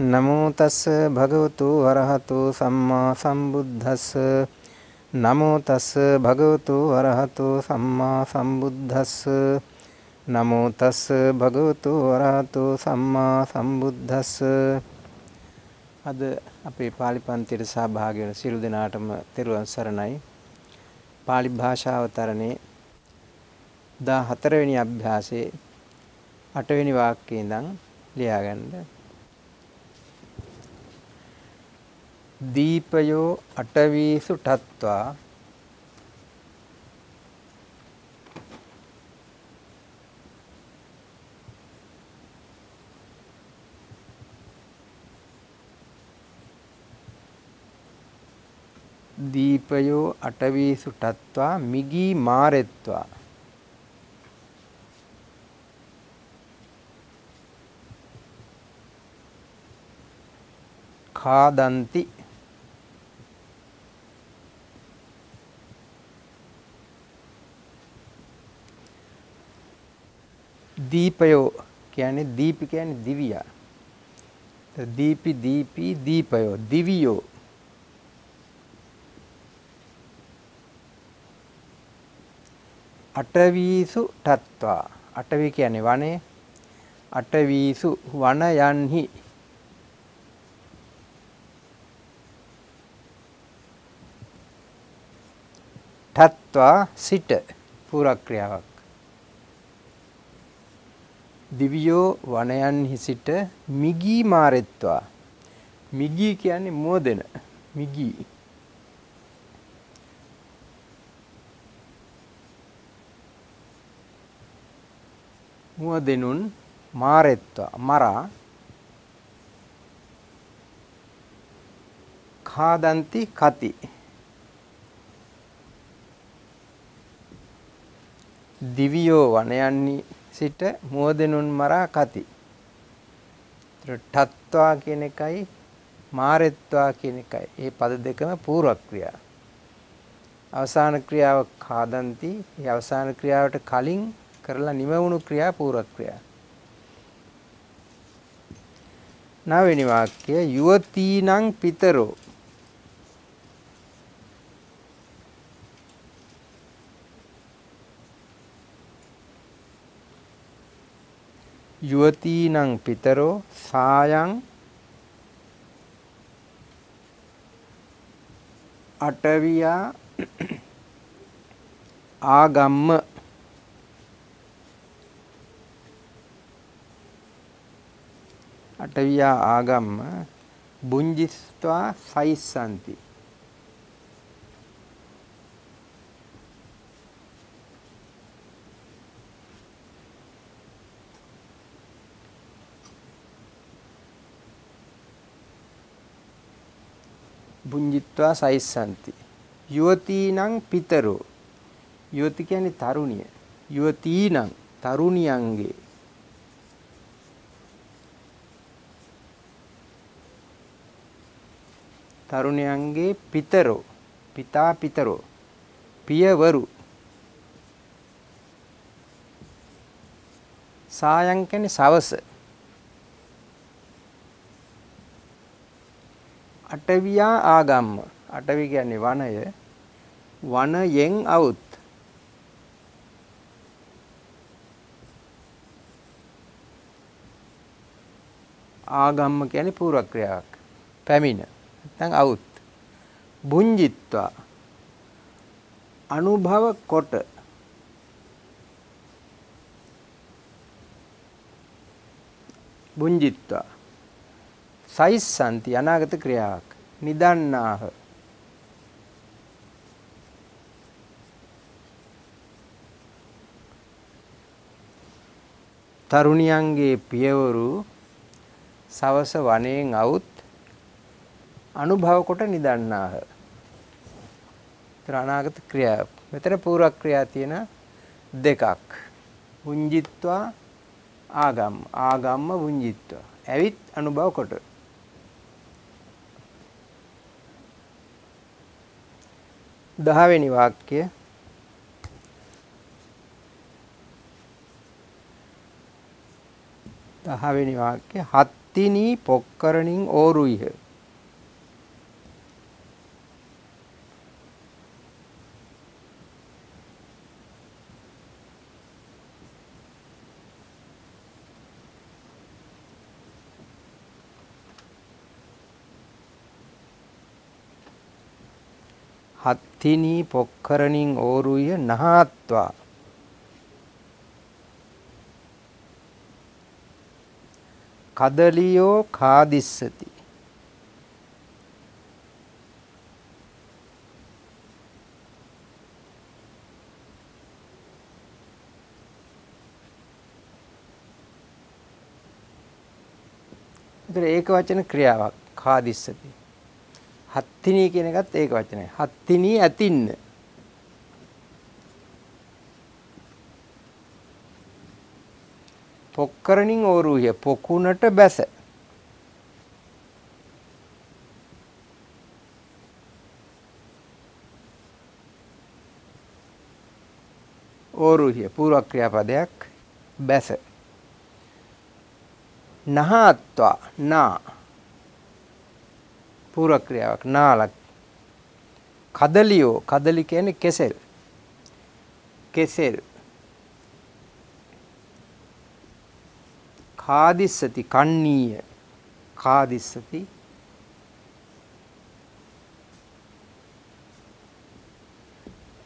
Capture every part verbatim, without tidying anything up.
नमो तस् भगवतु अरहतो सम्मा सम्बुद्धस्। नमो तस् भगवतु अरहतो सम्मा सम्बुद्धस्। नमो तस् भगवतु अरहतो सम्मा सम्बुद्धस्। අද අපේ පාලි පන්තියට සහභාගී වන සියලු දෙනාටම තෙරුවන් සරණයි. පාලි භාෂාවතරණේ දාහතර වෙනි අභ්‍යාසයේ අට වෙනි වාක්‍යයේ ඉඳන් ලියා ගන්න. दीपयो अटवीसु ठत्वा दीपयो अटवीसु ठत्वा मिगी मारेत्वा खादन्ति दीपयो क्या दीप क्या दिव्या तो दीपी दीपी दीपयो दिव्यो अटवीसु ठत्वा अटवी क्या वने अटवीसु वनयान्हि ठत्वा सिट पूरा क्रियावाक दिव्यो वनयन्हि सिट मिगी मारेत्वा मिगी කියන්නේ මෝදෙන මිගි මෝදෙනුන් මාරෙත්වා මරා खादन्ति කති දිවියෝ වනයන්හි සිට මෝදෙනුන් මරා කති. ඨත්වා කියන එකයි මාරෙත්වා කියන එකයි. මේ පද දෙකම පූර්ව ක්‍රියා. අවසාන ක්‍රියාව ખાදන්ති. මේ අවසාන ක්‍රියාවට කලින් කරලා නිමවුණු ක්‍රියා පූර්ව ක්‍රියා. නවවෙනි වාක්‍යය යුවතීනං පිතරෝ युवतीनं पितरो सायं अटविया आगम्म अटविया आगम्म भुञ्जित्वा सैस्सन्ति भुंजित्वा साइसन्ति युवतीनां पितरो युवती කියන්නේ තරුණිය युवतीनां තරුණියන්ගේ තරුණියන්ගේ पितरो पिता पितरो පියවරු සායන් කියන්නේ සවස अटविया आगम अटवी කියන්නේ වනය වනයෙන් අවුත් ආගම් කියන්නේ පූර්ව ක්‍රියාවක් පැමිණ නැත්නම් අවුත් බුඤ්ජිත්වා අනුභව කොට බුඤ්ජිත්වා සයිසන්ති අනාගත ක්‍රියාවක් නිදන්නාහ තරුණියන්ගේ පියවරු සවස වනයෙන් අවුත් අනුභව කොට නිදන්නාහ අනාගත ක්‍රියාව මෙතන පූර්ව ක්‍රියා තියෙන දෙකක් වුඤ්ජිත්වා ආගම් ආගම්ම වුඤ්ජිත්වා ඇවිත් අනුභව කොට දහවෙනි වාක්‍ය දහවෙනි වාක්‍ය හත් तिनी पोक्करनिंग ओरुई है। हत्तिनी पोक्करनिंग ओरुई नहात्वा कदलियो खादिस्सति एक वचन क्रियावाक खादिस्सति हत्तिनी කියන එකත් ඒක වචනයි हत्तिनी ඇතින්න पोक्करनिंग ओरुय पोकुनट बस ओरुय पूर्व क्रियापदයක් बस नहात्वा ना पूर्व क्रियावाक नालक कदलियो कदली කියන්නේ කෙසෙල් කෙසෙල් खादिस्सति कन्नीय खादिस्सति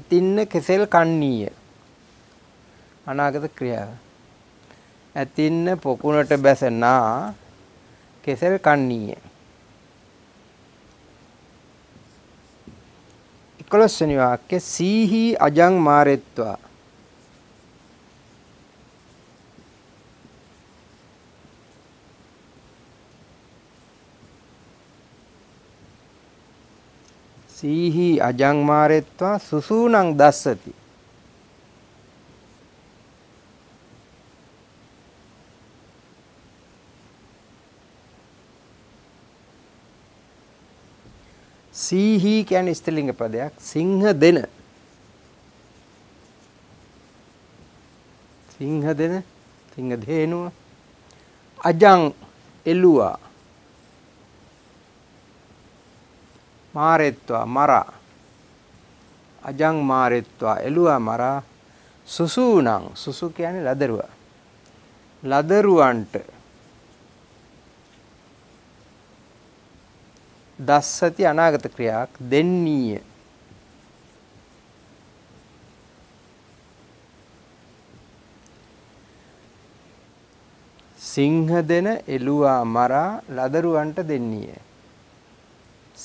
अतिन्न केसेल कन्नीय अनागत क्रिया अतिन्न पोकुनट बस ना केसेल कन्नीय इकलस वाक्य सीही अजंग मारेत्वा सीही अजंग मारेत्वा सुसूनंग दस्सति सीही කියන්නේ ස්ත්‍රීලිංග පදයක් සිංහ දෙන සිංහ දෙන සිංහ धेनुව අජං එළුවා मारेत्वा मरा अजंग मारेत्वा एलुआ मरा सुसूनां सुसु කියන්නේ ලදරුවා ලදරුවන්ට දස්සති අනාගත ක්‍රියාවක් දෙන්නීය සිංහ දෙන එලුවා මරා ලදරුවන්ට දෙන්නීය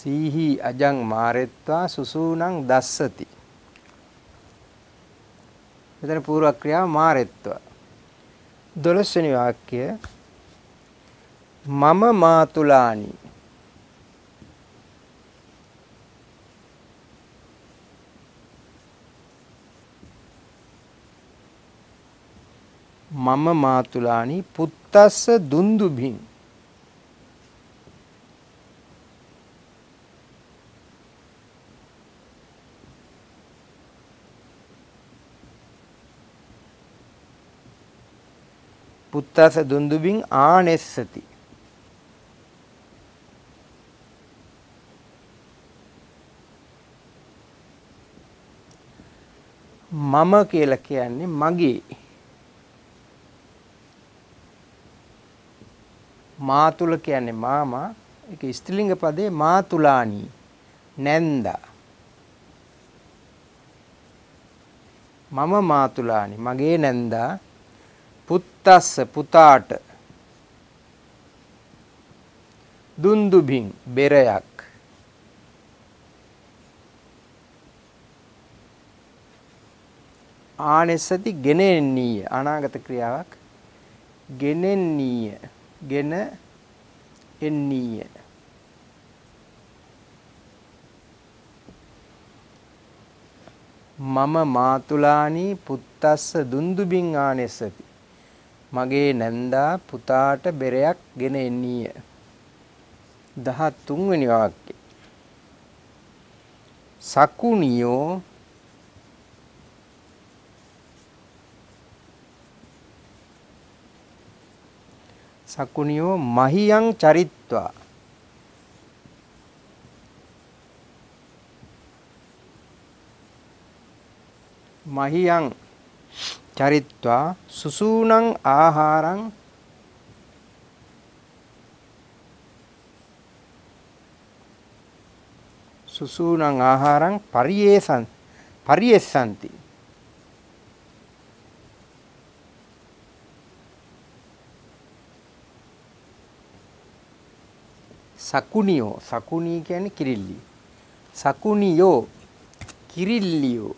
सीही अजंग मारेत्वा सुसूनंग दस्सति මෙතන पूर्व क्रिया मारेत्वा දොළොස් වෙනි वाक्य मम मातुलानि मम मातुलानि पुत्तस्स दुन्दुभिः पुत्तस दुन्दुभिं आनेस्सति मम කියලා කියන්නේ මගේ මාතුල කියන්නේ මාමා ඒක ස්ත්‍රීලිංග පදේ මාතුලානි නැන්දා මම මාතුලානි මගේ නැන්දා पुत्तस्स पुताट दुंदुभिं बेरयाक आनेस्सति गेनेन्नीय अनागत क्रियावाक गेनेन्नीय गेन एन्नीय मम मातुलानि पुत्तस्स दुंदुभिं आनेस्सति मगे नंदा पुताट बेरयाक गेन एन्नीय दहत्तुं वेनि वाक्य सकुनियो Sakuniyo mahiyang caritva. Mahiyang caritva susunang aharang susunang aharang pariyesan pariyesanti sakuniyo sakuni කියන්නේ කිරිල්ලි sakuniyo කිරිල්ලියෝ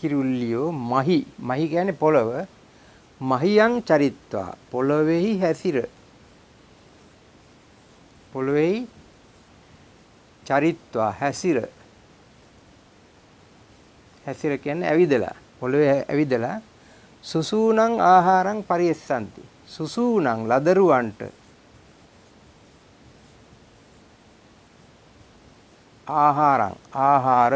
කිරිල්ලියෝ මහි මහි කියන්නේ පොළව මහියං චරිත්වා පොළවේහි හැසිර පොළවේහි චරිත්වා හැසිර හැසිර කියන්නේ ඇවිදලා පොළවේ ඇවිදලා සුසූනං ආහාරං පරියස්සන්ති සුසූනං ලදරුවන්ට ආහාරං ආහාර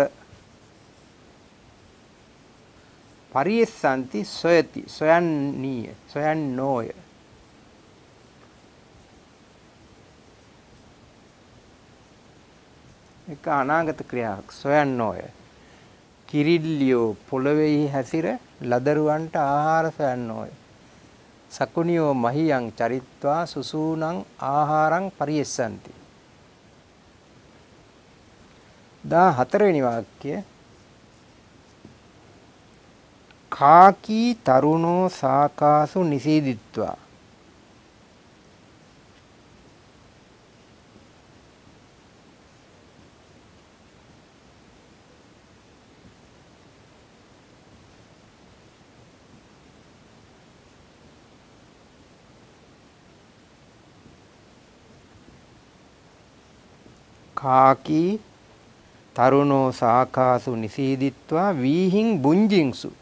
පරියස්සන්ති සොයති සොයන්නීය සොයන්නෝය එක අනාගත ක්‍රියාවක් සොයන්නෝය කිරිල්ලියෝ පොළවේහි හැසිර ලදරුවන්ට ආහාර සොයන්නෝය සකුණියෝ මහියං චරිත්වා සුසූනං ආහාරං පරියස්සන්ති දාහතර වෙනි වාක්‍යය කාකී තරුණෝ සාකාසු නිසීදිත්වා කාකී තරුණෝ සාකාසු නිසීදිත්වා වීහිං බුංජිංසු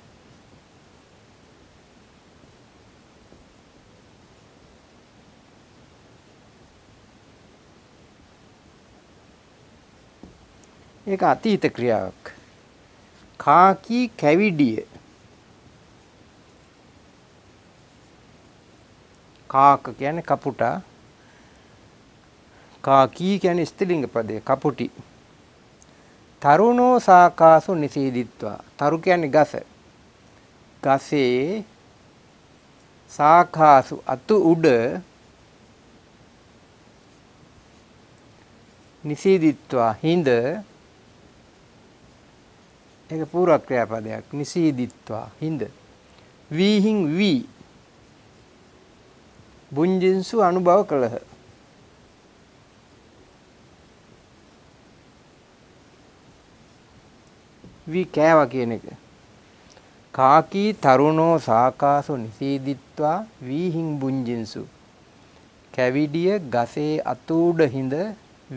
एक अतीत क्रियाक खाकी कैविडिय काक यानी कपुटा काकी यानी स्त्रीलिंग पदे कपुटी तरुणो साकासु निषेधित्वा तरु यानी गस गसे साकासु अतु उड निषेधित्वा हिंद एक पूरा क्रियापदයක් නිසීදිත්වා හිඳ වීහින් වී බුංජින්සු අනුභව කළහ වී කෑවා කියන එක කාකී තරුණෝ සාකාසෝ නිසීදිත්වා වීහින් බුංජින්සු කැවිඩිය ගසේ අතූඩ හිඳ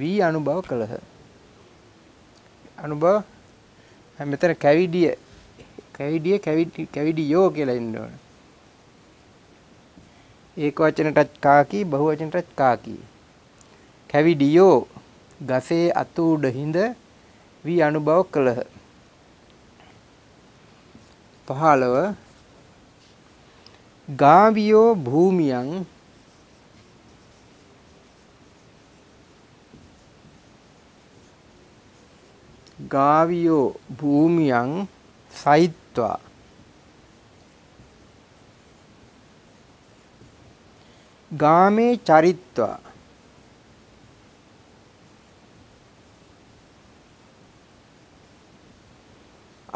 වී අනුභව කළහ අනුභව මෙතන කැවිඩිය කැවිඩිය කැවිඩි කැවිඩියෝ කියලා ඉන්න ඕන. ඒක වචනටත් කාකී බහුවචනටත් කාකී. කැවිඩියෝ ගසේ අතු උඩ හිඳ වී අනුභව කළහ. පහළව ගාවියෝ භූමියන් ගාවියෝ භූමියන් සයිත්වා ගාමේ චරිත්වා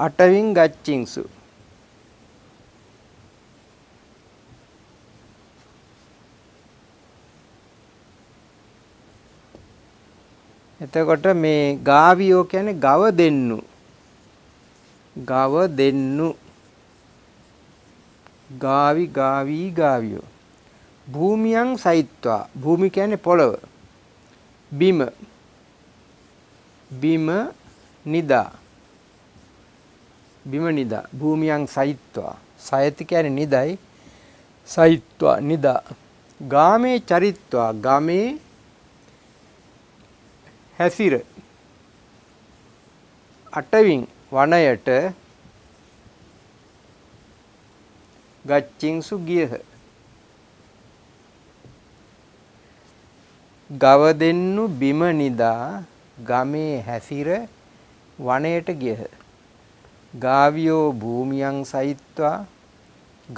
අටවින් ගච්ඡින්සු එතකොට මේ ගාවියෝ කියන්නේ ගව දෙන්නු ගව දෙන්නු ගාවි ගාවි ගාවියෝ භූමියන් සයිත්වා භූමි කියන්නේ පොළව බිම බිම නිදා බිම නිදා භූමියන් සයිත්වා සයති කියන්නේ නිදයි සයිත්වා නිදා ගාමේ චරිත්වා ගාමේ හැසිර අටවින් වනයට ගච්ඡින්සු ගියහ. ගව දෙන්නු බිම නිදා ගමේ හැසිර වනයට ගියහ. ගාවියෝ භූමියන් සහිත්වා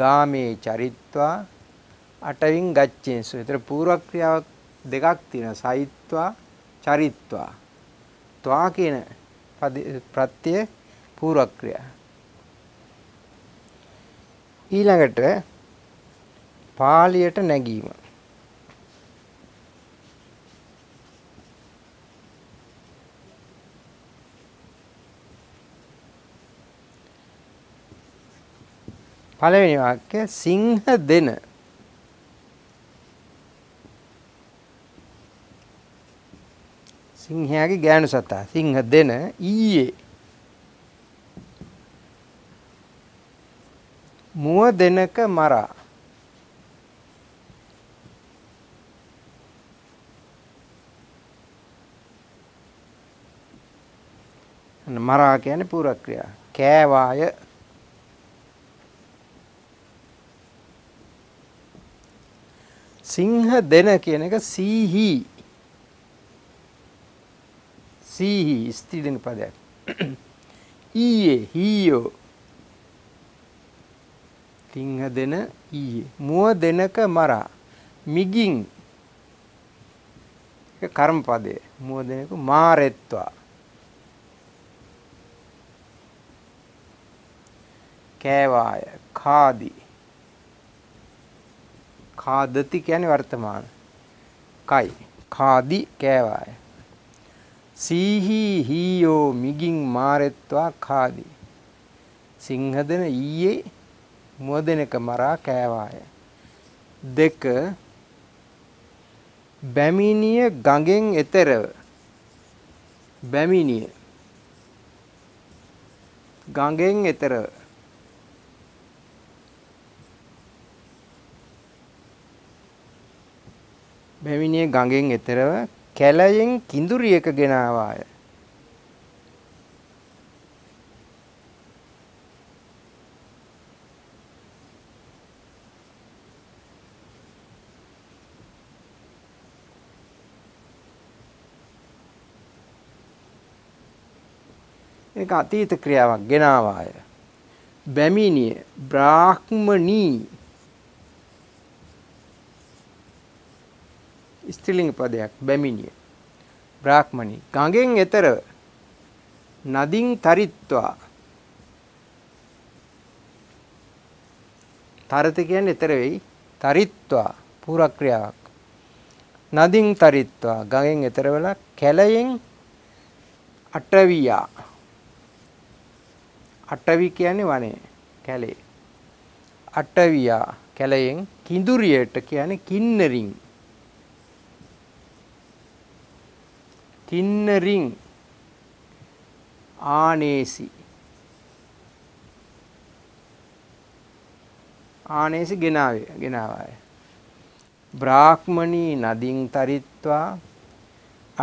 ගාමේ චරිත්වා අටවින් ගච්ඡින්සු. ඒතර පූර්ව ක්‍රියාවක් දෙකක් තියෙනවා. සහිත්වා චරිත්වා. ත්වා කියන ප්‍රත්‍ය පූර්ව ක්‍රියා. ඊළඟට පාලියට නැගීම. පළවෙනි වාක්‍ය සිංහ දෙන. සිංහයාගේ ගෑනු සතා සිංහ දෙන ඊයේ. මුව දෙනක මරා. මරා කියන්නේ පූර්ව ක්‍රියා. කෑවාය. සිංහ දෙන කියන එක සීහි. සීහි ස්ත්‍රී ලිංග පදයක්. ඊයේ හීයෝ. සිංහ දෙන ඊයේ. මුව දෙනක මරා. මිගින් එක කර්මපදය. මුව දෙනක මාරෙත්වා. කෑවාය කාදි. කාදති කියන්නේ වර්තමාන. කයි කාදි කෑවාය. සීහි හීයෝ මිගින් මාරෙත්වා කාදි. සිංහ දෙන ඊයේ මුව දෙනක මරා කෑවාය. දෙක බැමිණිය ගඟෙන් එතරව. බැමිණිය ගඟෙන් එතරව. බැමිණිය ගඟෙන් එතරව කැලයෙන් කිඳුරියක ගෙනාවාය. ඒක අතීත ක්‍රියාවක් ගෙනාවාය. බැමිණිය බ්‍රාහ්මණී ස්ත්‍රීලිංග පදයක්. බැමිණිය බ්‍රාහ්මණී. ගඟෙන් එතරව නදින් තරිත්වා. තරත කියන්නේ එතර වෙයි. තරිත්වා පූර්ව ක්‍රියාවක්. නදින් තරිත්වා ගඟෙන් එතරවලා කැලයෙන් අටවියා. අටවි කියන්නේ වනේ කැලේ. අටවියා කැලයෙන් කිඳුරියට කියන්නේ කින්නරින්. කින්නරින් ආනේසි. ආනේසි ගෙනාවේ ගෙනාවාය. බ්‍රාහ්මණී නදින් තරිත්වා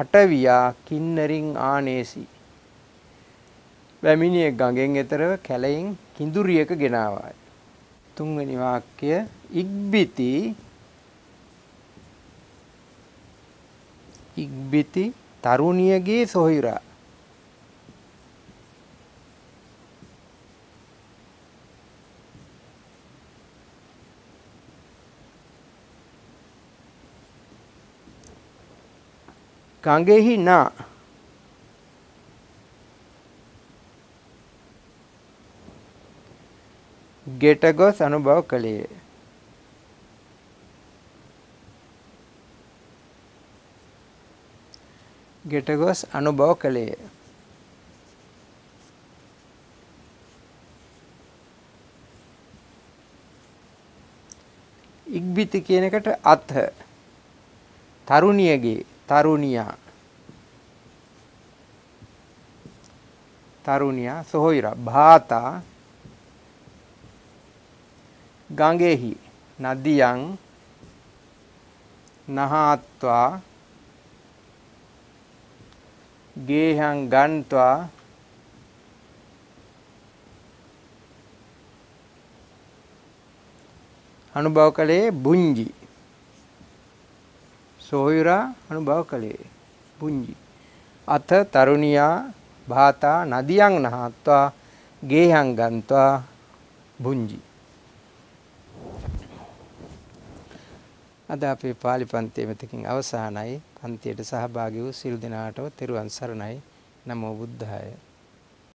අටවියා කින්නරින් ආනේසි. බැමිණිය ගඟෙන් එතරව කැලයෙන් කිඳුරියක ගෙනාවාය. තුන්වෙනි වාක්‍ය ඉක්බිති. ඉක්බිති තරුණියගේ සොහිරා. ගඟෙහි නා. ගෙට ගොස් අනුභව කළේ. ගෙට ගොස් අනුභව කළේ. ඉක්බිති කියන එකට අත. තරුණියගේ තරුණියා. තරුණියා සොහිරා. භාතා ගඟෙහි නදියන් නහාත්වා ගේහං ගන්්වා अनुभव कले भुंजी सोहिरा अनुभव कले भुंजी अथ तरुणिया भाता नदियांग नहात्वा गेहंग गंत्वा भुंजी। අද අපේ පාලි පන්තියේ මෙතකින් අවසానයි. පන්තියට සහභාගී වූ සියලු දෙනාටම තෙරුවන් සරණයි. නමෝ බුද්ධාය.